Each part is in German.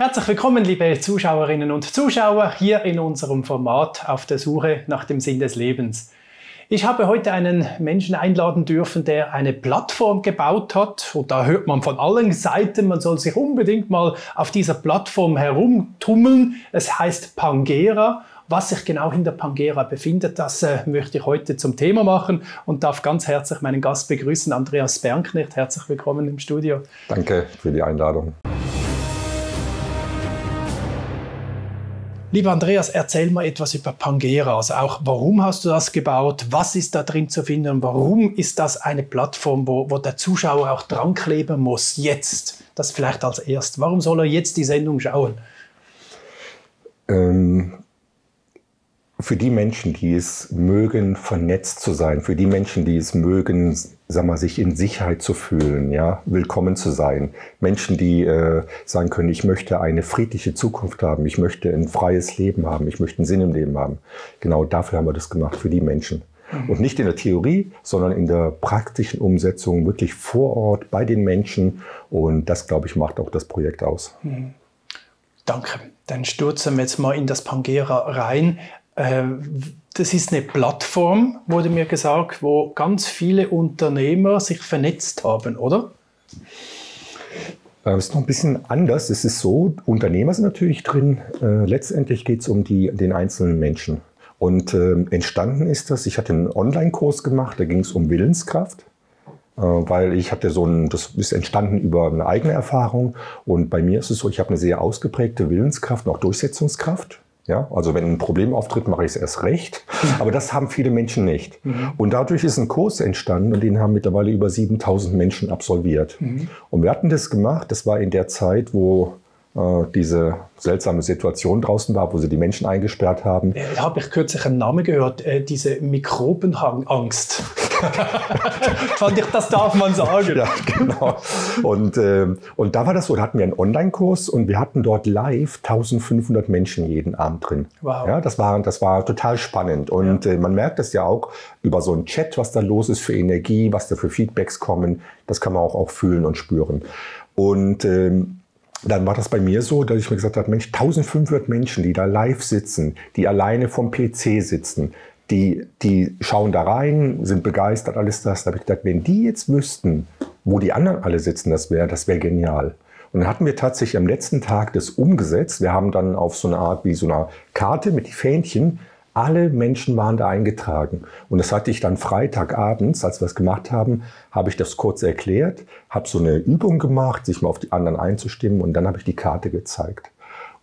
Herzlich willkommen, liebe Zuschauerinnen und Zuschauer, hier in unserem Format auf der Suche nach dem Sinn des Lebens. Ich habe heute einen Menschen einladen dürfen, der eine Plattform gebaut hat. Und da hört man von allen Seiten, man soll sich unbedingt mal auf dieser Plattform herumtummeln. Es heißt Pangera. Was sich genau hinter Pangera befindet, das möchte ich heute zum Thema machen und darf ganz herzlich meinen Gast begrüßen, Andreas Bernknecht. Herzlich willkommen im Studio. Danke für die Einladung. Lieber Andreas, erzähl mal etwas über Pangera. Also auch, warum hast du das gebaut? Was ist da drin zu finden? Und warum ist das eine Plattform, wo der Zuschauer auch dran kleben muss? Jetzt, das vielleicht als erst. Warum soll er jetzt die Sendung schauen? Für die Menschen, die es mögen, vernetzt zu sein, für die Menschen, die es mögen, sag mal, sich in Sicherheit zu fühlen, ja, willkommen zu sein. Menschen, die sagen können, ich möchte eine friedliche Zukunft haben, ich möchte ein freies Leben haben, ich möchte einen Sinn im Leben haben. Genau dafür haben wir das gemacht, für die Menschen. Und nicht in der Theorie, sondern in der praktischen Umsetzung, wirklich vor Ort, bei den Menschen. Und das, glaube ich, macht auch das Projekt aus. Mhm. Danke. Dann stürzen wir jetzt mal in das Pangera rein. Das ist eine Plattform, wurde mir gesagt, wo ganz viele Unternehmer sich vernetzt haben, oder? Das ist noch ein bisschen anders. Es ist so, Unternehmer sind natürlich drin. Letztendlich geht es um den einzelnen Menschen. Und entstanden ist das, ich hatte einen Online-Kurs gemacht, da ging es um Willenskraft. Weil ich hatte das ist entstanden über eine eigene Erfahrung. Und bei mir ist es so, ich habe eine sehr ausgeprägte Willenskraft und auch Durchsetzungskraft. Ja, also wenn ein Problem auftritt, mache ich es erst recht. Aber das haben viele Menschen nicht. Mhm. Und dadurch ist ein Kurs entstanden und den haben mittlerweile über 7000 Menschen absolviert. Mhm. Und wir hatten das gemacht, das war in der Zeit, wo diese seltsame Situation draußen war, wo sie die Menschen eingesperrt haben. Da habe ich kürzlich einen Namen gehört, diese Mikrobenangst. Fand ich, das darf man sagen. Ja, genau. Und da war das so, da hatten wir einen Online-Kurs und wir hatten dort live 1500 Menschen jeden Abend drin. Wow. Ja, das war total spannend. Und ja, man merkt das ja auch über so einen Chat, was da los ist für Energie, was da für Feedbacks kommen. Das kann man auch fühlen und spüren. Und dann war das bei mir so, dass ich mir gesagt habe, Mensch, 1500 Menschen, die da live sitzen, die alleine vom PC sitzen, die schauen da rein, sind begeistert, alles das. Da habe ich gedacht, wenn die jetzt wüssten, wo die anderen alle sitzen, das wäre genial. Und dann hatten wir tatsächlich am letzten Tag das umgesetzt. Wir haben dann auf so eine Art wie so einer Karte mit Fähnchen, alle Menschen waren da eingetragen. Und das hatte ich dann Freitagabends, als wir es gemacht haben, habe ich das kurz erklärt, habe so eine Übung gemacht, sich mal auf die anderen einzustimmen und dann habe ich die Karte gezeigt.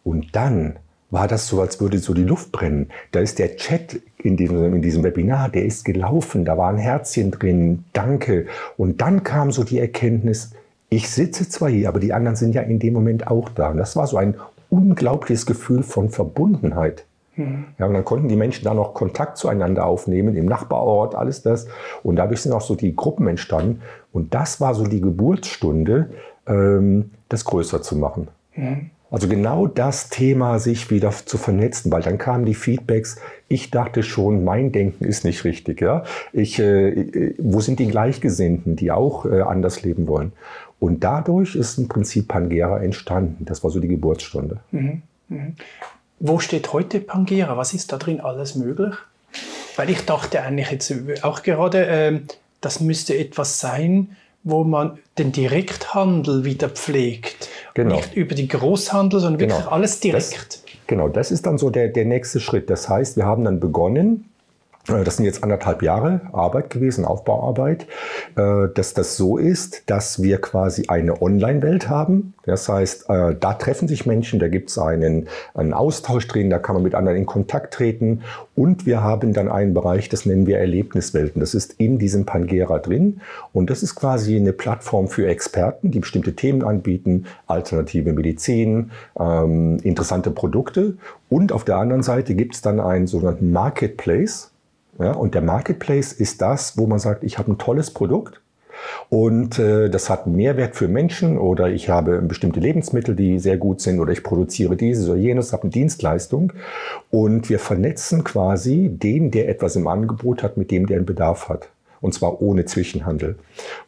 Und dann war das so, als würde so die Luft brennen. Da ist der Chat in diesem Webinar, der ist gelaufen, da war ein Herzchen drin, danke. Und dann kam so die Erkenntnis, ich sitze zwar hier, aber die anderen sind ja in dem Moment auch da. Und das war so ein unglaubliches Gefühl von Verbundenheit. Ja, und dann konnten die Menschen da noch Kontakt zueinander aufnehmen, im Nachbarort, alles das. Und dadurch sind auch so die Gruppen entstanden. Und das war so die Geburtsstunde, das größer zu machen. Mhm. Also genau das Thema, sich wieder zu vernetzen, weil dann kamen die Feedbacks. Ich dachte schon, mein Denken ist nicht richtig. Ja? Wo sind die Gleichgesinnten, die auch anders leben wollen? Und dadurch ist im Prinzip Pangera entstanden. Das war so die Geburtsstunde. Mhm. Mhm. Wo steht heute Pangera? Was ist da drin alles möglich? Weil ich dachte eigentlich jetzt auch gerade, das müsste etwas sein, wo man den Direkthandel wieder pflegt. Genau. Nicht über den Großhandel, sondern wirklich genau alles direkt. Das ist dann so der nächste Schritt. Das heißt, wir haben dann begonnen, das sind jetzt 1,5 Jahre Arbeit gewesen, Aufbauarbeit, dass das so ist, dass wir quasi eine Online-Welt haben. Das heißt, da treffen sich Menschen, da gibt es einen Austausch drin, da kann man mit anderen in Kontakt treten. Und wir haben dann einen Bereich, das nennen wir Erlebniswelten. Das ist in diesem Pangera drin. Und das ist quasi eine Plattform für Experten, die bestimmte Themen anbieten, alternative Medizin, interessante Produkte. Und auf der anderen Seite gibt es dann einen sogenannten Marketplace. Ja, und der Marketplace ist das, wo man sagt, ich habe ein tolles Produkt und das hat einen Mehrwert für Menschen oder ich habe bestimmte Lebensmittel, die sehr gut sind oder ich produziere dieses oder jenes, habe eine Dienstleistung und wir vernetzen quasi den, der etwas im Angebot hat, mit dem, der einen Bedarf hat. und zwar ohne Zwischenhandel.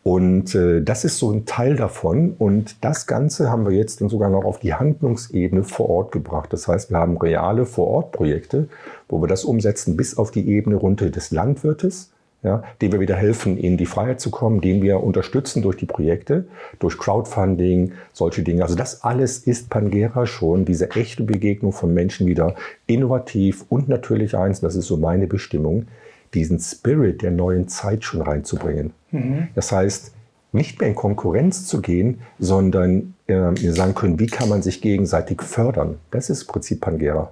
Und das ist so ein Teil davon. Und das Ganze haben wir jetzt dann sogar noch auf die Handlungsebene vor Ort gebracht. Das heißt, wir haben reale Vor-Ort-Projekte, wo wir das umsetzen bis auf die Ebene runter des Landwirtes, ja, denen wir wieder helfen, in die Freiheit zu kommen, denen wir unterstützen durch die Projekte, durch Crowdfunding, solche Dinge. Also das alles ist Pangera schon, diese echte Begegnung von Menschen wieder innovativ und natürlich eins, das ist so meine Bestimmung, diesen Spirit der neuen Zeit schon reinzubringen. Mhm. Das heißt, nicht mehr in Konkurrenz zu gehen, sondern wir sagen können, wie kann man sich gegenseitig fördern. Das ist im Prinzip Pangera.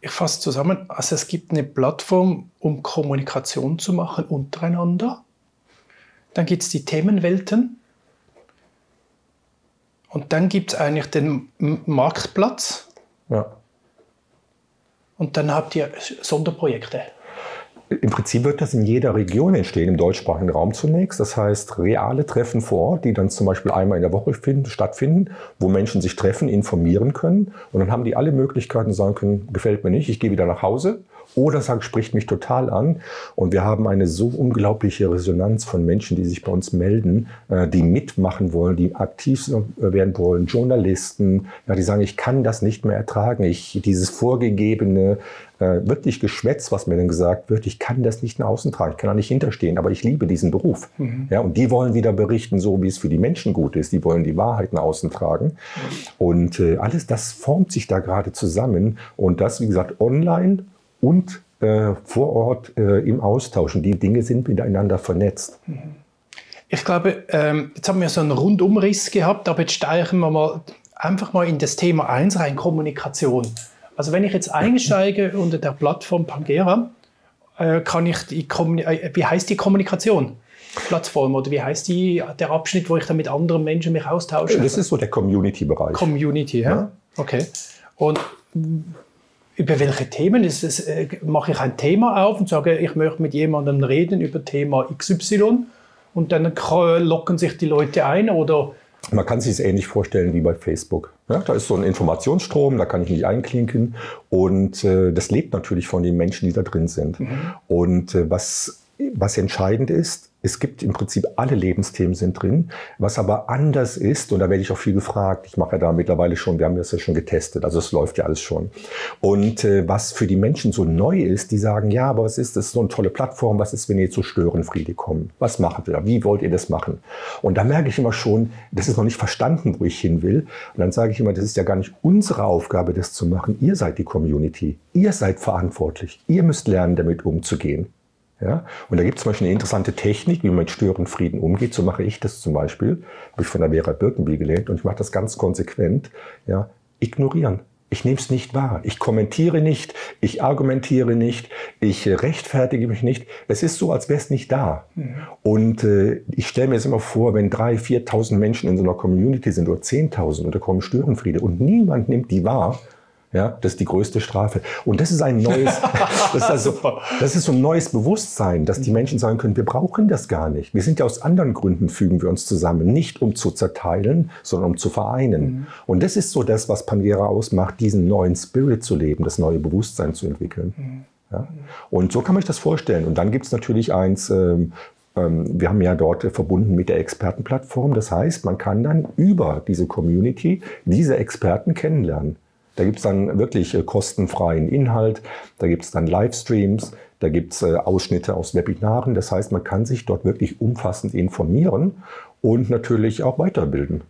Ich fasse zusammen, also es gibt eine Plattform, um Kommunikation zu machen untereinander. Dann gibt es die Themenwelten. Und dann gibt es eigentlich den Marktplatz. Ja. Und dann habt ihr Sonderprojekte. Im Prinzip wird das in jeder Region entstehen, im deutschsprachigen Raum zunächst. Das heißt, reale Treffen vor Ort, die dann zum Beispiel einmal in der Woche stattfinden, wo Menschen sich treffen, informieren können. Und dann haben die alle Möglichkeiten, sagen können, gefällt mir nicht, ich gehe wieder nach Hause. Oder sagen, spricht mich total an. Und wir haben eine so unglaubliche Resonanz von Menschen, die sich bei uns melden, die mitmachen wollen, die aktiv werden wollen, Journalisten, ja, die sagen, ich kann das nicht mehr ertragen. Dieses vorgegebene, wirklich Geschwätz, was mir dann gesagt wird, ich kann das nicht nach außen tragen, ich kann da nicht hinterstehen, aber ich liebe diesen Beruf. Mhm. Ja, und die wollen wieder berichten, so wie es für die Menschen gut ist. Die wollen die Wahrheit nach außen tragen. Und alles das formt sich da gerade zusammen. Und das, wie gesagt, online und vor Ort im Austausch. Und die Dinge sind miteinander vernetzt. Ich glaube, jetzt haben wir so einen Rundumriss gehabt, aber jetzt steigen wir mal einfach mal in das Thema 1 rein, Kommunikation. Also wenn ich jetzt einsteige unter der Plattform Pangera, kann ich die wie heißt die Kommunikation? Plattform oder wie heißt der Abschnitt, wo ich dann mit anderen Menschen mich austausche? Das ist so der Community-Bereich. Community, ja. Okay. Und über welche Themen ist es? Mache ich ein Thema auf und sage, ich möchte mit jemandem reden über Thema XY und dann locken sich die Leute ein oder? Man kann sich es ähnlich vorstellen wie bei Facebook. Ja, da ist so ein Informationsstrom, da kann ich mich einklinken und das lebt natürlich von den Menschen, die da drin sind. Mhm. Und was entscheidend ist, es gibt im Prinzip alle Lebensthemen sind drin. Was aber anders ist, und da werde ich auch viel gefragt, ich mache ja da mittlerweile schon, wir haben das ja schon getestet, also es läuft ja alles schon. Und was für die Menschen so neu ist, die sagen, ja, aber was ist das, so eine tolle Plattform, was ist, wenn ihr zu Störenfriede kommt? Was macht ihr da? Wie wollt ihr das machen? Und da merke ich immer schon, das ist noch nicht verstanden, wo ich hin will. Und dann sage ich immer, das ist ja gar nicht unsere Aufgabe, das zu machen. Ihr seid die Community, ihr seid verantwortlich, ihr müsst lernen, damit umzugehen. Ja, und da gibt es zum Beispiel eine interessante Technik, wie man mit Störenfrieden umgeht. So mache ich das zum Beispiel, habe ich von der Vera Birkenbiel gelernt und ich mache das ganz konsequent. Ja, ignorieren. Ich nehme es nicht wahr. Ich kommentiere nicht, ich argumentiere nicht, ich rechtfertige mich nicht. Es ist so, als wäre es nicht da. Mhm. Und ich stelle mir jetzt immer vor, wenn 3.000, 4.000 Menschen in so einer Community sind oder 10.000 und da kommen Störenfriede und niemand nimmt die wahr. Ja, das ist die größte Strafe. Und das ist ein neues, das ist so ein neues Bewusstsein, dass die Menschen sagen können, wir brauchen das gar nicht. Wir sind ja aus anderen Gründen, fügen wir uns zusammen. Nicht um zu zerteilen, sondern um zu vereinen. Mhm. Und das ist so das, was Pangera ausmacht, diesen neuen Spirit zu leben, das neue Bewusstsein zu entwickeln. Mhm. Ja? Und so kann man sich das vorstellen. Und dann gibt es natürlich eins, wir haben ja dort verbunden mit der Expertenplattform. Das heißt, man kann dann über diese Community diese Experten kennenlernen. Da gibt es dann wirklich kostenfreien Inhalt, da gibt es dann Livestreams, da gibt es Ausschnitte aus Webinaren. Das heißt, man kann sich dort wirklich umfassend informieren und natürlich auch weiterbilden.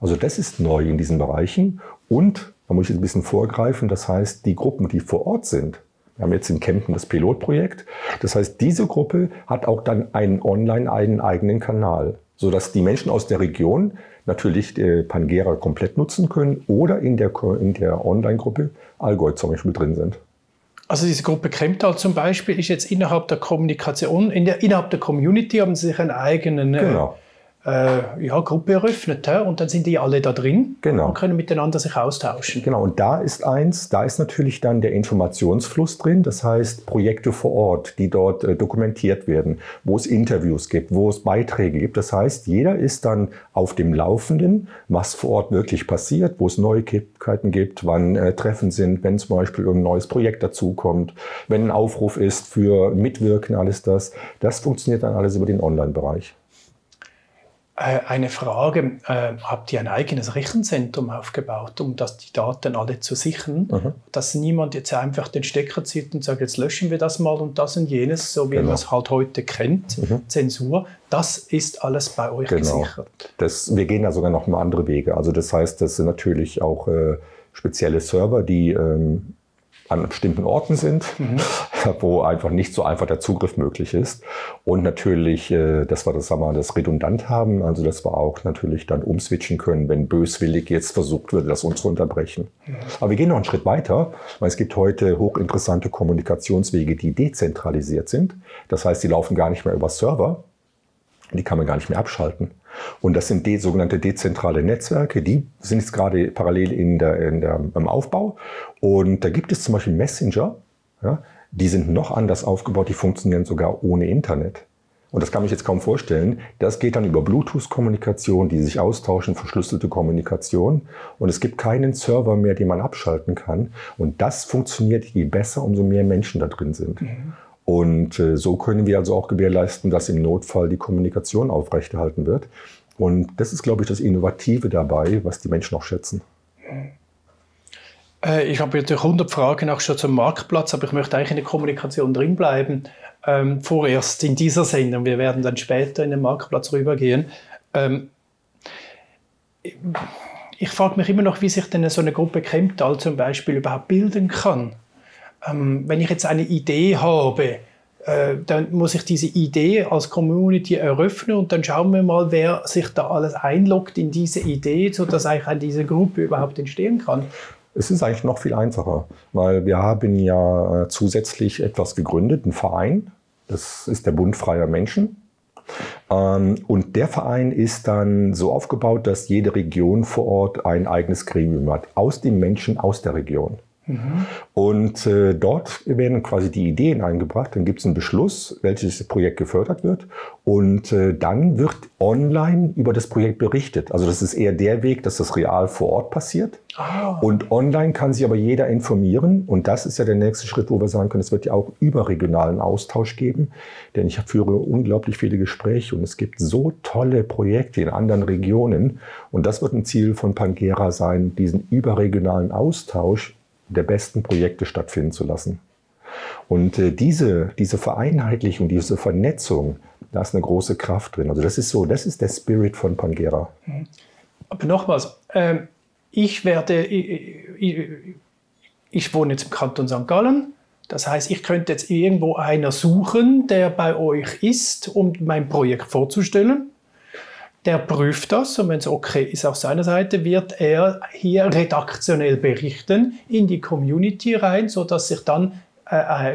Also das ist neu in diesen Bereichen. Und, da muss ich jetzt ein bisschen vorgreifen, das heißt, die Gruppen, die vor Ort sind, wir haben jetzt in Kempten das Pilotprojekt, das heißt, diese Gruppe hat auch dann einen online einen eigenen Kanal, sodass die Menschen aus der Region natürlich Pangera komplett nutzen können oder in der Online-Gruppe Allgäu zum Beispiel drin sind. Also diese Gruppe Kemptal zum Beispiel ist jetzt innerhalb der Community, haben sie sich einen eigenen ja, Gruppe eröffnet, he? Und dann sind die alle da drin, genau, und können miteinander sich austauschen. Genau, und da ist eins, da ist natürlich dann der Informationsfluss drin, das heißt Projekte vor Ort, die dort dokumentiert werden, wo es Interviews gibt, wo es Beiträge gibt. Das heißt, jeder ist dann auf dem Laufenden, was vor Ort wirklich passiert, wo es Neuigkeiten gibt, wann Treffen sind, wenn zum Beispiel ein neues Projekt dazukommt, wenn ein Aufruf ist für Mitwirken, alles das. Das funktioniert dann alles über den Online-Bereich. Eine Frage, habt ihr ein eigenes Rechenzentrum aufgebaut, um das die Daten alle zu sichern, dass niemand jetzt einfach den Stecker zieht und sagt, jetzt löschen wir das mal und das und jenes, so wie man es halt heute kennt, Zensur, das ist alles bei euch gesichert. Das, wir gehen da sogar noch mal andere Wege, also das heißt, das sind natürlich auch spezielle Server, die an bestimmten Orten sind, wo einfach nicht so einfach der Zugriff möglich ist. Und natürlich, dass wir das, sagen wir, das redundant haben, also dass wir auch natürlich dann umswitchen können, wenn böswillig jetzt versucht wird, das uns zu unterbrechen. Aber wir gehen noch einen Schritt weiter, weil es gibt heute hochinteressante Kommunikationswege, die dezentralisiert sind. Das heißt, die laufen gar nicht mehr über Server, die kann man gar nicht mehr abschalten. Und das sind die sogenannte dezentrale Netzwerke, die sind jetzt gerade parallel im Aufbau. Und da gibt es zum Beispiel Messenger, ja, die sind noch anders aufgebaut, die funktionieren sogar ohne Internet. Und das kann ich jetzt kaum vorstellen. Das geht dann über Bluetooth-Kommunikation, die sich austauschen, verschlüsselte Kommunikation. Und es gibt keinen Server mehr, den man abschalten kann. Und das funktioniert je besser, umso mehr Menschen da drin sind. Und so können wir also auch gewährleisten, dass im Notfall die Kommunikation aufrechterhalten wird. Und das ist, glaube ich, das Innovative dabei, was die Menschen auch schätzen. Ich habe natürlich 100 Fragen auch schon zum Marktplatz, aber ich möchte eigentlich in der Kommunikation drinbleiben. Vorerst in dieser Sendung, wir werden dann später in den Marktplatz rübergehen. Ich frage mich immer noch, wie sich denn so eine Gruppe Kemptal zum Beispiel überhaupt bilden kann. Wenn ich jetzt eine Idee habe, dann muss ich diese Idee als Community eröffnen und dann schauen wir mal, wer sich da alles einloggt in diese Idee, sodass eigentlich diese Gruppe überhaupt entstehen kann. Es ist eigentlich noch viel einfacher, weil wir haben ja zusätzlich etwas gegründet, einen Verein, das ist der Bund freier Menschen. Und der Verein ist dann so aufgebaut, dass jede Region vor Ort ein eigenes Gremium hat, aus den Menschen aus der Region. Und dort werden quasi die Ideen eingebracht, dann gibt es einen Beschluss, welches Projekt gefördert wird und dann wird online über das Projekt berichtet. Also das ist eher der Weg, dass das real vor Ort passiert und online kann sich aber jeder informieren und das ist ja der nächste Schritt, wo wir sagen können, es wird ja auch überregionalen Austausch geben, denn ich führe unglaublich viele Gespräche und es gibt so tolle Projekte in anderen Regionen und das wird ein Ziel von Pangera sein, diesen überregionalen Austausch der besten Projekte stattfinden zu lassen. Und diese Vereinheitlichung, diese Vernetzung, da ist eine große Kraft drin. Also das ist so, das ist der Spirit von Pangera. Aber nochmals, ich wohne jetzt im Kanton St. Gallen, das heißt, ich könnte jetzt irgendwo einer suchen, der bei euch ist, um mein Projekt vorzustellen. Der prüft das und wenn es okay ist auf seiner Seite, wird er hier redaktionell berichten in die Community rein, sodass sich dann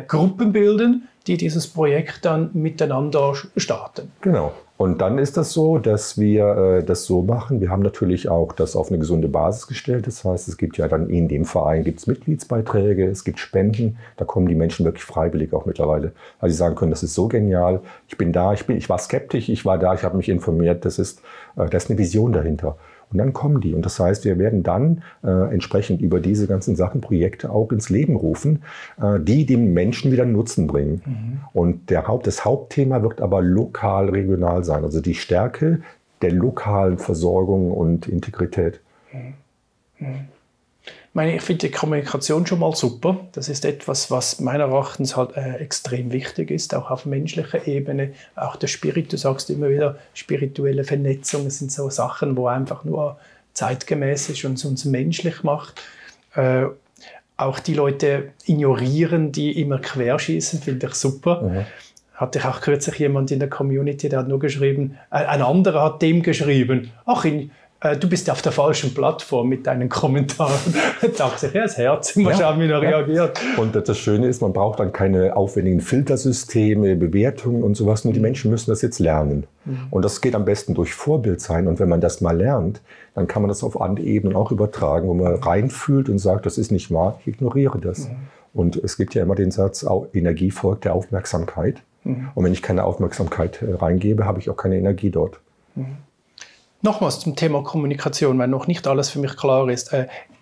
Gruppen bilden, die dieses Projekt dann miteinander starten. Genau. Und dann ist das so, dass wir das so machen. Wir haben natürlich auch das auf eine gesunde Basis gestellt. Das heißt, es gibt ja dann in dem Verein gibt's Mitgliedsbeiträge, es gibt Spenden. Da kommen die Menschen wirklich freiwillig auch mittlerweile. Also sie sagen können, das ist so genial. Ich bin da, ich war skeptisch, ich war da, ich habe mich informiert. Das ist eine Vision dahinter. Und dann kommen die. Und das heißt, wir werden dann entsprechend über diese ganzen Sachen Projekte auch ins Leben rufen, die dem Menschen wieder Nutzen bringen. Und das Hauptthema wird aber lokal, regional sein. Also die Stärke der lokalen Versorgung und Integrität. Ich meine, ich finde die Kommunikation schon mal super. Das ist etwas, was meiner Erachtens halt extrem wichtig ist, auch auf menschlicher Ebene. Auch der Spirit, du sagst immer wieder, spirituelle Vernetzung, das sind so Sachen, wo einfach nur zeitgemäß ist und es uns menschlich macht. Auch die Leute ignorieren, die immer querschießen, finde ich super. Hatte ich auch kürzlich jemand in der Community, der hat nur geschrieben, ein anderer hat dem geschrieben, ach, du bist auf der falschen Plattform mit deinen Kommentaren. Dachte ich, ja, das Herz, mal schauen, wie er reagiert. Und das Schöne ist, man braucht dann keine aufwendigen Filtersysteme, Bewertungen und sowas. Nur die Menschen müssen das jetzt lernen. Und das geht am besten durch Vorbild sein. Und wenn man das mal lernt, dann kann man das auf andere Ebenen auch übertragen, wo man reinfühlt und sagt, das ist nicht wahr, ich ignoriere das. Und es gibt ja immer den Satz, Energie folgt der Aufmerksamkeit. Und wenn ich keine Aufmerksamkeit reingebe, habe ich auch keine Energie dort. Nochmals zum Thema Kommunikation, weil noch nicht alles für mich klar ist.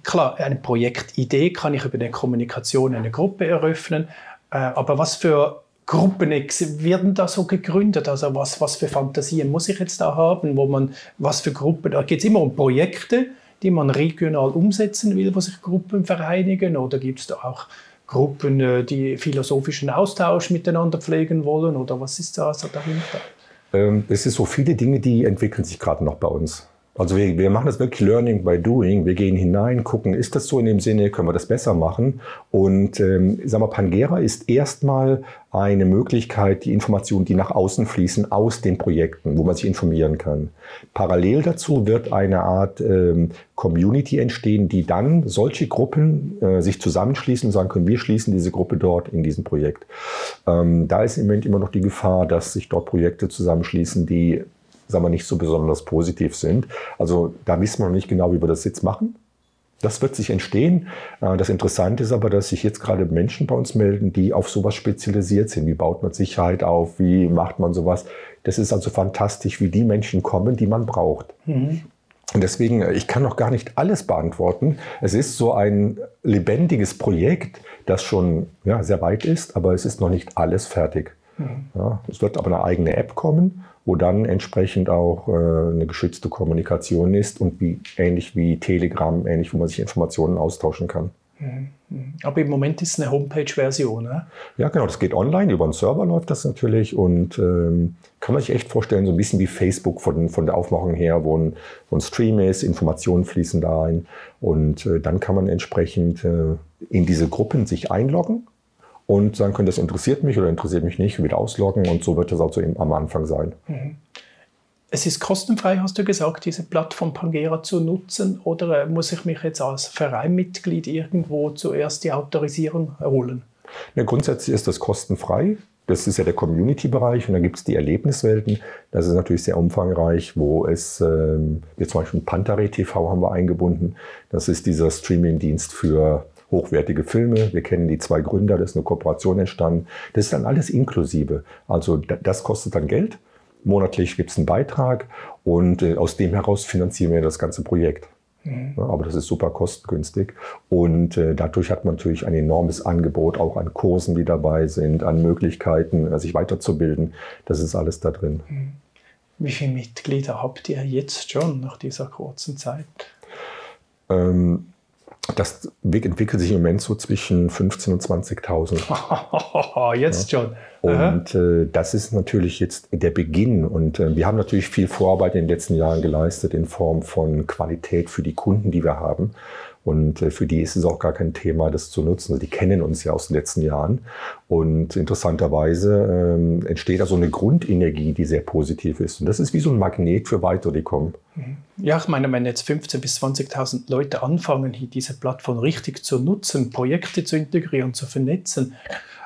Klar, eine Projektidee kann ich über die Kommunikation einer Gruppe eröffnen, aber was für Gruppen werden da so gegründet? Also was für Fantasien muss ich jetzt da haben, was für Gruppen? Da geht es immer um Projekte, die man regional umsetzen will, wo sich Gruppen vereinigen, oder gibt es da auch Gruppen, die philosophischen Austausch miteinander pflegen wollen, oder was ist da so dahinter? Es ist so viele Dinge, die entwickeln sich gerade noch bei uns. Also wir machen das wirklich Learning by Doing. Wir gehen hinein, gucken, ist das so in dem Sinne, können wir das besser machen? Und ich sag mal, Pangera ist erstmal eine Möglichkeit, die Informationen, die nach außen fließen, aus den Projekten, wo man sich informieren kann. Parallel dazu wird eine Art Community entstehen, die dann solche Gruppen sich zusammenschließen und sagen können, wir schließen diese Gruppe dort in diesem Projekt. Da ist im Moment immer noch die Gefahr, dass sich dort Projekte zusammenschließen, die sagen wir, nicht so besonders positiv sind. Also da wissen wir noch nicht genau, wie wir das jetzt machen. Das wird sich entstehen. Das Interessante ist aber, dass sich jetzt gerade Menschen bei uns melden, die auf sowas spezialisiert sind. Wie baut man Sicherheit auf? Wie macht man sowas? Das ist also fantastisch, wie die Menschen kommen, die man braucht. Und deswegen, ich kann noch gar nicht alles beantworten. Es ist so ein lebendiges Projekt, das schon sehr weit ist, aber es ist noch nicht alles fertig. Ja, es wird aber eine eigene App kommen, wo dann entsprechend auch eine geschützte Kommunikation ist und ähnlich wie Telegram, wo man sich Informationen austauschen kann. Aber im Moment ist es eine Homepage-Version, ne? Ja, genau, das geht online, über einen Server läuft das natürlich, und kann man sich echt vorstellen, so ein bisschen wie Facebook von der Aufmachung her, wo ein Stream ist, Informationen fließen da ein, und dann kann man entsprechend in diese Gruppen sich einloggen und sagen können, das interessiert mich oder interessiert mich nicht, wieder ausloggen, und so wird das auch so am Anfang sein. Es ist kostenfrei, hast du gesagt, diese Plattform Pangera zu nutzen, oder muss ich mich jetzt als Vereinmitglied irgendwo zuerst die Autorisierung holen? Ja, grundsätzlich ist das kostenfrei. Das ist ja der Community-Bereich, und dann gibt es die Erlebniswelten. Das ist natürlich sehr umfangreich, wo es, jetzt zum Beispiel Pangera TV haben wir eingebunden. Das ist dieser Streaming-Dienst für hochwertige Filme. Wir kennen die zwei Gründer, da ist eine Kooperation entstanden. Das ist dann alles inklusive. Also das kostet dann Geld. Monatlich gibt es einen Beitrag, und aus dem heraus finanzieren wir das ganze Projekt. Ja, aber das ist super kostengünstig, und dadurch hat man natürlich ein enormes Angebot auch an Kursen, die dabei sind, an Möglichkeiten, sich weiterzubilden. Das ist alles da drin. Wie viele Mitglieder habt ihr jetzt schon nach dieser kurzen Zeit? Das entwickelt sich im Moment so zwischen 15.000 und 20.000. Jetzt schon. Und das ist natürlich jetzt der Beginn. Und wir haben natürlich viel Vorarbeit in den letzten Jahren geleistet in Form von Qualität für die Kunden, die wir haben. Und für die ist es auch gar kein Thema, das zu nutzen. Also die kennen uns ja aus den letzten Jahren. Und interessanterweise entsteht da so eine Grundenergie, die sehr positiv ist. Und das ist wie so ein Magnet für weitere, die kommen. Ja, ich meine, wenn jetzt 15.000 bis 20.000 Leute anfangen, hier diese Plattform richtig zu nutzen, Projekte zu integrieren, zu vernetzen,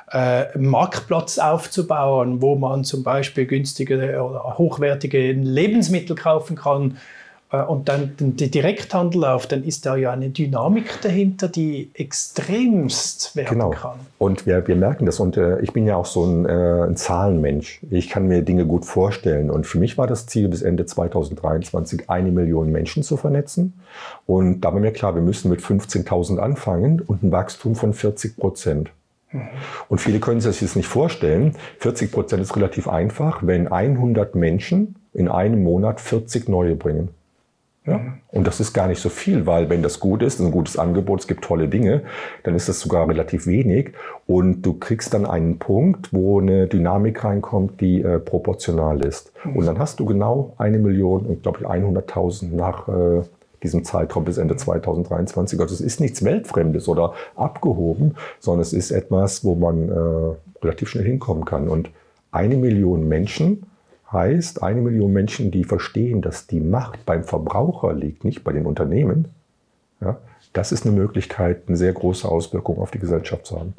einen Marktplatz aufzubauen, wo man zum Beispiel günstige oder hochwertige Lebensmittel kaufen kann, und dann den Direkthandel auf, dann ist da ja eine Dynamik dahinter, die extremst werden kann. Und wir merken das. Und ich bin ja auch so ein Zahlenmensch. Ich kann mir Dinge gut vorstellen. Und für mich war das Ziel, bis Ende 2023 eine Million Menschen zu vernetzen. Und da war mir klar, wir müssen mit 15.000 anfangen und ein Wachstum von 40%. Und viele können sich das jetzt nicht vorstellen. 40% ist relativ einfach, wenn 100 Menschen in einem Monat 40 neue bringen. Ja. Und das ist gar nicht so viel, weil wenn das gut ist, ein gutes Angebot, es gibt tolle Dinge, dann ist das sogar relativ wenig, und du kriegst dann einen Punkt, wo eine Dynamik reinkommt, die proportional ist. Und dann hast du genau 1 Million und glaube ich 100.000 nach diesem Zeitraum bis Ende 2023. Also es ist nichts Weltfremdes oder abgehoben, sondern es ist etwas, wo man relativ schnell hinkommen kann. Und 1 Million Menschen Heißt, 1 Million Menschen, die verstehen, dass die Macht beim Verbraucher liegt, nicht bei den Unternehmen, ja, das ist eine Möglichkeit, eine sehr große Auswirkung auf die Gesellschaft zu haben.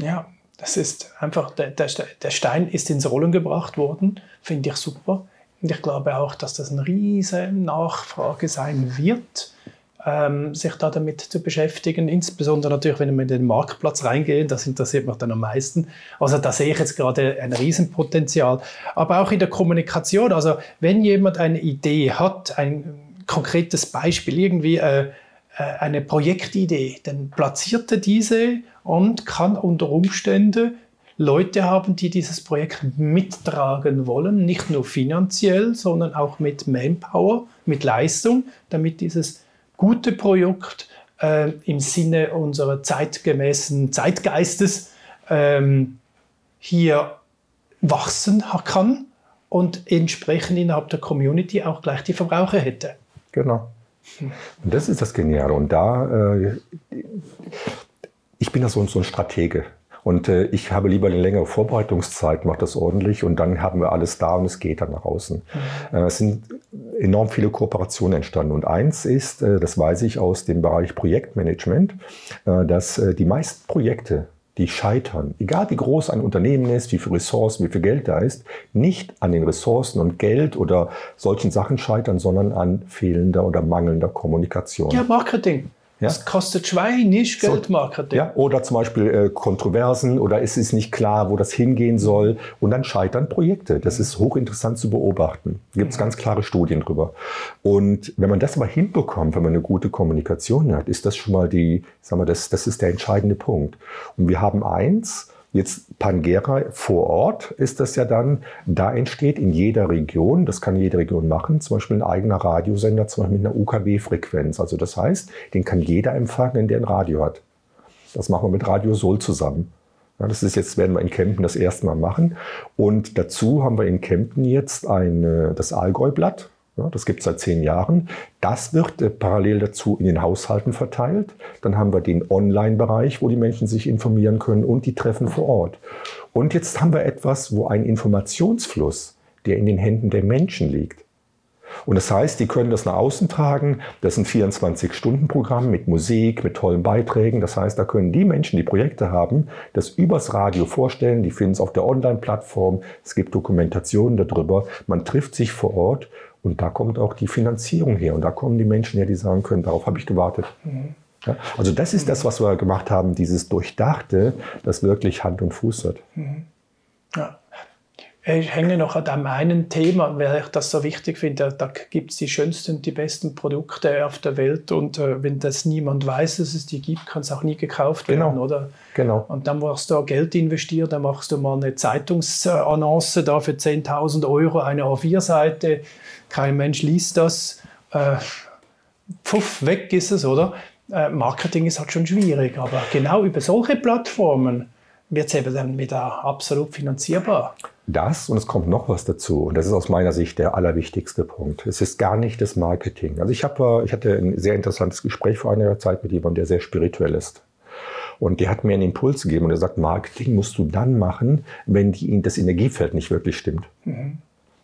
Ja, das ist einfach, der Stein ist ins Rollen gebracht worden, finde ich super. Und ich glaube auch, dass das eine riesige Nachfrage sein wird, sich da damit zu beschäftigen, insbesondere natürlich, wenn wir in den Marktplatz reingehen, das interessiert mich dann am meisten. Also da sehe ich jetzt gerade ein Riesenpotenzial. Aber auch in der Kommunikation, also wenn jemand eine Idee hat, ein konkretes Beispiel, irgendwie eine Projektidee, dann platziert er diese und kann unter Umständen Leute haben, die dieses Projekt mittragen wollen, nicht nur finanziell, sondern auch mit Manpower, mit Leistung, damit dieses gute Projekt im Sinne unserer zeitgemäßen Zeitgeistes hier wachsen kann und entsprechend innerhalb der Community auch gleich die Verbraucher hätte. Genau. Und das ist das Geniale. Und da, ich bin da so ein Stratege. Und ich habe lieber eine längere Vorbereitungszeit, mache das ordentlich und dann haben wir alles da und es geht dann nach außen. Es sind enorm viele Kooperationen entstanden. Und eins ist, das weiß ich aus dem Bereich Projektmanagement, dass die meisten Projekte, die scheitern, egal wie groß ein Unternehmen ist, wie viele Ressourcen, wie viel Geld da ist, nicht an den Ressourcen und Geld oder solchen Sachen scheitern, sondern an fehlender oder mangelnder Kommunikation. Ja, Marketing. Ja? Das kostet schweinisch Geld, Marketing. Ja, oder zum Beispiel Kontroversen oder es ist nicht klar, wo das hingehen soll. Und dann scheitern Projekte. Das ist hochinteressant zu beobachten. Da gibt es ganz klare Studien drüber. Und wenn man das mal hinbekommt, wenn man eine gute Kommunikation hat, ist das schon mal die, sagen wir, das ist der entscheidende Punkt. Und wir haben eins, jetzt Pangera vor Ort ist das ja dann, da entsteht in jeder Region, das kann jede Region machen, zum Beispiel ein eigener Radiosender, zum Beispiel mit einer UKW-Frequenz. Also das heißt, den kann jeder empfangen, der ein Radio hat. Das machen wir mit Radio Sol zusammen. Ja, das ist jetzt, werden wir in Kempten das erste Mal machen. Und dazu haben wir in Kempten jetzt das Allgäublatt. Ja, das gibt es seit 10 Jahren. Das wird parallel dazu in den Haushalten verteilt. Dann haben wir den Online-Bereich, wo die Menschen sich informieren können und die Treffen vor Ort. Und jetzt haben wir etwas, wo ein Informationsfluss, der in den Händen der Menschen liegt. Und das heißt, die können das nach außen tragen. Das ist ein 24-Stunden-Programm mit Musik, mit tollen Beiträgen. Das heißt, da können die Menschen, die Projekte haben, das übers Radio vorstellen. Die finden es auf der Online-Plattform. Es gibt Dokumentationen darüber. Man trifft sich vor Ort. Und da kommt auch die Finanzierung her. Und da kommen die Menschen her, die sagen können, darauf habe ich gewartet. Ja, also das ist das, was wir gemacht haben, dieses Durchdachte, das wirklich Hand und Fuß hat. Ja. Ich hänge noch an dem einen Thema, weil ich das so wichtig finde. Da gibt es die schönsten, die besten Produkte auf der Welt. Und wenn das niemand weiß, dass es die gibt, kann es auch nie gekauft werden, genau. Oder? Genau. Und dann machst du Geld investiert, dann machst du mal eine Zeitungsannonce da für 10.000 €, eine A4-Seite. Kein Mensch liest das. Pfuff, weg ist es, oder? Marketing ist halt schon schwierig, aber genau über solche Plattformen wird es eben dann wieder absolut finanzierbar. Das, und es kommt noch was dazu, und das ist aus meiner Sicht der allerwichtigste Punkt. Es ist gar nicht das Marketing. Also ich hatte ein sehr interessantes Gespräch vor einiger Zeit mit jemandem, der sehr spirituell ist. Und der hat mir einen Impuls gegeben und er sagt, Marketing musst du dann machen, wenn das Energiefeld nicht wirklich stimmt.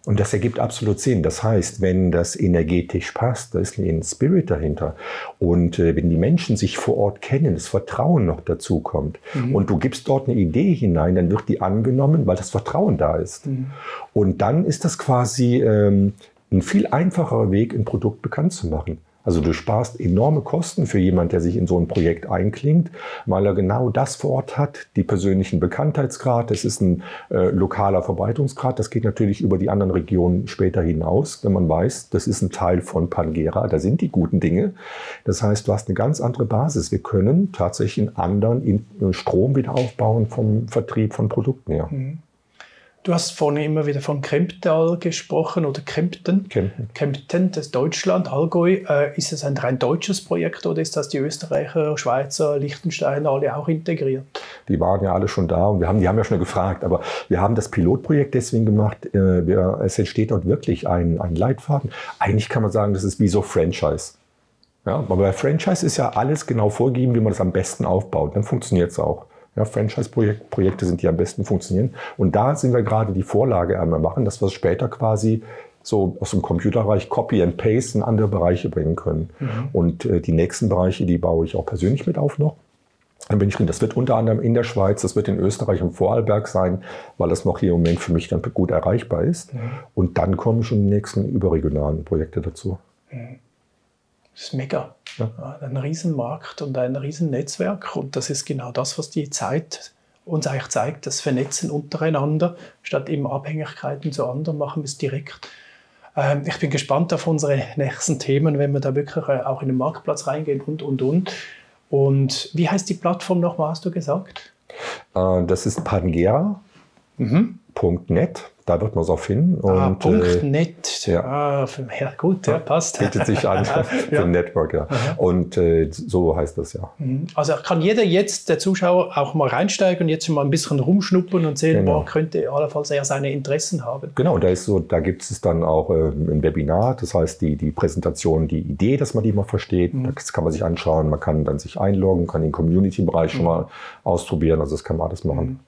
Und das ergibt absolut Sinn. Das heißt, wenn das energetisch passt, da ist ein Spirit dahinter. Und wenn die Menschen sich vor Ort kennen, das Vertrauen noch dazu kommt und du gibst dort eine Idee hinein, dann wird die angenommen, weil das Vertrauen da ist. Und dann ist das quasi ein viel einfacherer Weg, ein Produkt bekannt zu machen. Also du sparst enorme Kosten für jemanden, der sich in so ein Projekt einklingt, weil er genau das vor Ort hat, die persönlichen Bekanntheitsgrad, das ist ein lokaler Verbreitungsgrad, das geht natürlich über die anderen Regionen später hinaus, wenn man weiß, das ist ein Teil von Pangera, da sind die guten Dinge. Das heißt, du hast eine ganz andere Basis. Wir können tatsächlich einen anderen Strom wieder aufbauen vom Vertrieb von Produkten her. Du hast vorhin immer wieder von Kemptal gesprochen oder Kempten. Kempten, das ist Deutschland, Allgäu. Ist es ein rein deutsches Projekt oder ist das die Österreicher, Schweizer, Liechtensteiner alle auch integriert? Die waren ja alle schon da und die haben ja schon gefragt. Aber wir haben das Pilotprojekt deswegen gemacht. Es entsteht dort wirklich ein Leitfaden. Eigentlich kann man sagen, das ist wie so Franchise. Ja, aber bei Franchise ist ja alles genau vorgegeben, wie man das am besten aufbaut. Dann funktioniert es auch. Ja, Franchise-Projekte sind die am besten funktionieren. Und da sind wir gerade die Vorlage einmal machen, dass wir es später quasi so aus dem Computerbereich Copy and Paste in andere Bereiche bringen können. Mhm. Und die nächsten Bereiche, die baue ich auch persönlich mit auf noch. Dann bin ich drin. Das wird unter anderem in der Schweiz, das wird in Österreich im Vorarlberg sein, weil das noch hier im Moment für mich dann gut erreichbar ist. Mhm. Und dann kommen schon die nächsten überregionalen Projekte dazu. Mhm. Das ist mega. Ja. Ein Riesenmarkt und ein Riesennetzwerk. Und das ist genau das, was die Zeit uns eigentlich zeigt. Das Vernetzen untereinander, statt eben Abhängigkeiten zu anderen, machen wir es direkt. Ich bin gespannt auf unsere nächsten Themen, wenn wir da wirklich auch in den Marktplatz reingehen und. Und wie heißt die Plattform nochmal, hast du gesagt? Das ist Pangera. Mhm. .net, da wird man es auch finden. Und, .net, ja. Gut, ja, passt. Bietet sich an für ja. Network, ja. Und so heißt das ja. Also kann jeder jetzt, der Zuschauer, auch mal reinsteigen und jetzt mal ein bisschen rumschnuppern und sehen, genau. Boah, könnte allenfalls er seine Interessen haben. Genau, da ist so, da gibt es dann auch ein Webinar, das heißt die Präsentation, die Idee, dass man die mal versteht, das kann man sich anschauen, man kann dann sich einloggen, kann den Community-Bereich schon mal ausprobieren, also das kann man alles machen.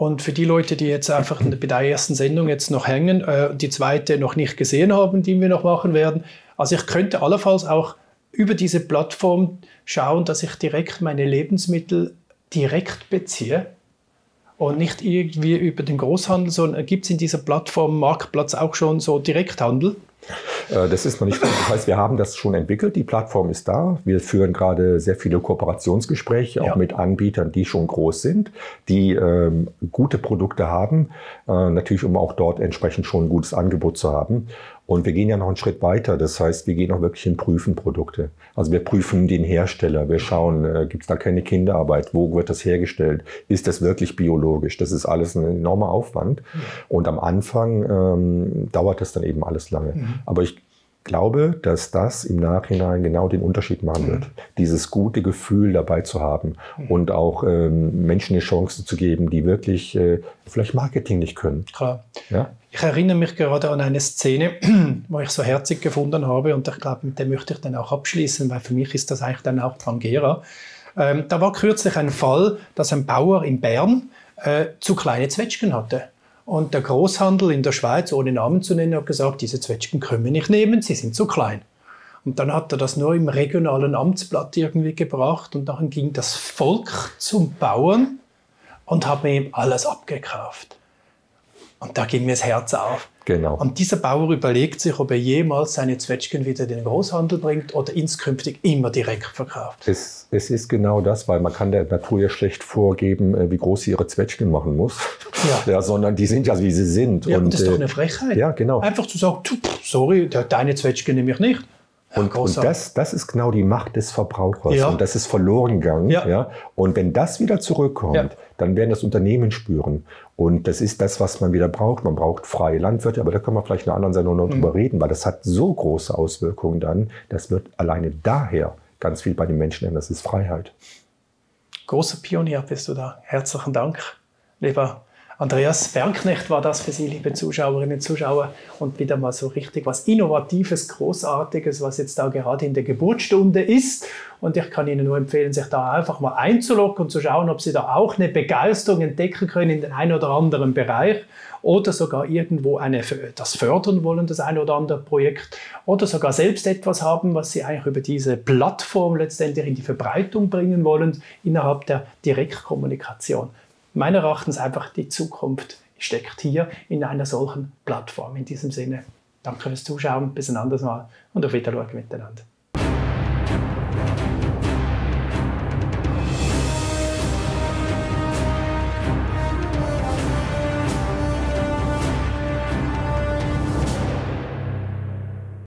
Und für die Leute, die jetzt einfach bei der ersten Sendung jetzt noch hängen, die zweite noch nicht gesehen haben, die wir noch machen werden. Also ich könnte allenfalls auch über diese Plattform schauen, dass ich direkt meine Lebensmittel direkt beziehe und nicht irgendwie über den Großhandel, sondern gibt es in dieser Plattform Marktplatz auch schon so Direkthandel? Das ist noch nicht gut. Das heißt, wir haben das schon entwickelt. Die Plattform ist da. Wir führen gerade sehr viele Kooperationsgespräche, auch mit Anbietern, die schon groß sind, die gute Produkte haben. Natürlich, um auch dort entsprechend schon ein gutes Angebot zu haben. Und wir gehen ja noch einen Schritt weiter. Das heißt, wir gehen auch wirklich in prüfen Produkte. Also wir prüfen den Hersteller. Wir schauen, gibt es da keine Kinderarbeit? Wo wird das hergestellt? Ist das wirklich biologisch? Das ist alles ein enormer Aufwand. Und am Anfang dauert das dann eben alles lange. Aber ich glaube, dass das im Nachhinein genau den Unterschied machen wird. Dieses gute Gefühl dabei zu haben und auch Menschen eine Chance zu geben, die wirklich vielleicht Marketing nicht können. Klar. Ja? Ich erinnere mich gerade an eine Szene, wo ich so herzig gefunden habe und ich glaube, mit der möchte ich dann auch abschließen, weil für mich ist das eigentlich dann auch Pangera. Da war kürzlich ein Fall, dass ein Bauer in Bern zu kleine Zwetschgen hatte. Und der Großhandel in der Schweiz, ohne Namen zu nennen, hat gesagt, diese Zwetschgen können wir nicht nehmen, sie sind zu klein. Und dann hat er das nur im regionalen Amtsblatt irgendwie gebracht und dann ging das Volk zum Bauern und hat mir eben alles abgekauft. Und da ging mir das Herz auf. Genau. Und dieser Bauer überlegt sich, ob er jemals seine Zwetschgen wieder in den Großhandel bringt oder inskünftig immer direkt verkauft. Es ist genau das, weil man kann der Natur ja schlecht vorgeben, wie groß sie ihre Zwetschgen machen muss, ja, sondern die sind ja, wie sie sind. Ja, und das ist doch eine Frechheit. Ja, genau. Einfach zu sagen, sorry, deine Zwetschgen nehme ich nicht. Und das ist genau die Macht des Verbrauchers. Ja. Und das ist verloren gegangen. Ja. Ja. Und wenn das wieder zurückkommt, dann werden das Unternehmen spüren. Und das ist das, was man wieder braucht. Man braucht freie Landwirte, aber da können wir vielleicht in einer anderen Sendung noch drüber reden, weil das hat so große Auswirkungen dann. Das wird alleine daher ganz viel bei den Menschen ändern. Das ist Freiheit. Großer Pionier bist du da. Herzlichen Dank, lieber Andreas Bernknecht war das für Sie, liebe Zuschauerinnen und Zuschauer. Und wieder mal so richtig was Innovatives, Großartiges, was jetzt da gerade in der Geburtsstunde ist. Und ich kann Ihnen nur empfehlen, sich da einfach mal einzuloggen und zu schauen, ob Sie da auch eine Begeisterung entdecken können in den einen oder anderen Bereich oder sogar irgendwo das fördern wollen, das ein oder andere Projekt oder sogar selbst etwas haben, was Sie eigentlich über diese Plattform letztendlich in die Verbreitung bringen wollen, innerhalb der Direktkommunikation. Meiner Erachtens einfach die Zukunft steckt hier in einer solchen Plattform. In diesem Sinne, danke fürs Zuschauen, bis ein anderes Mal und auf Wiedersehen miteinander.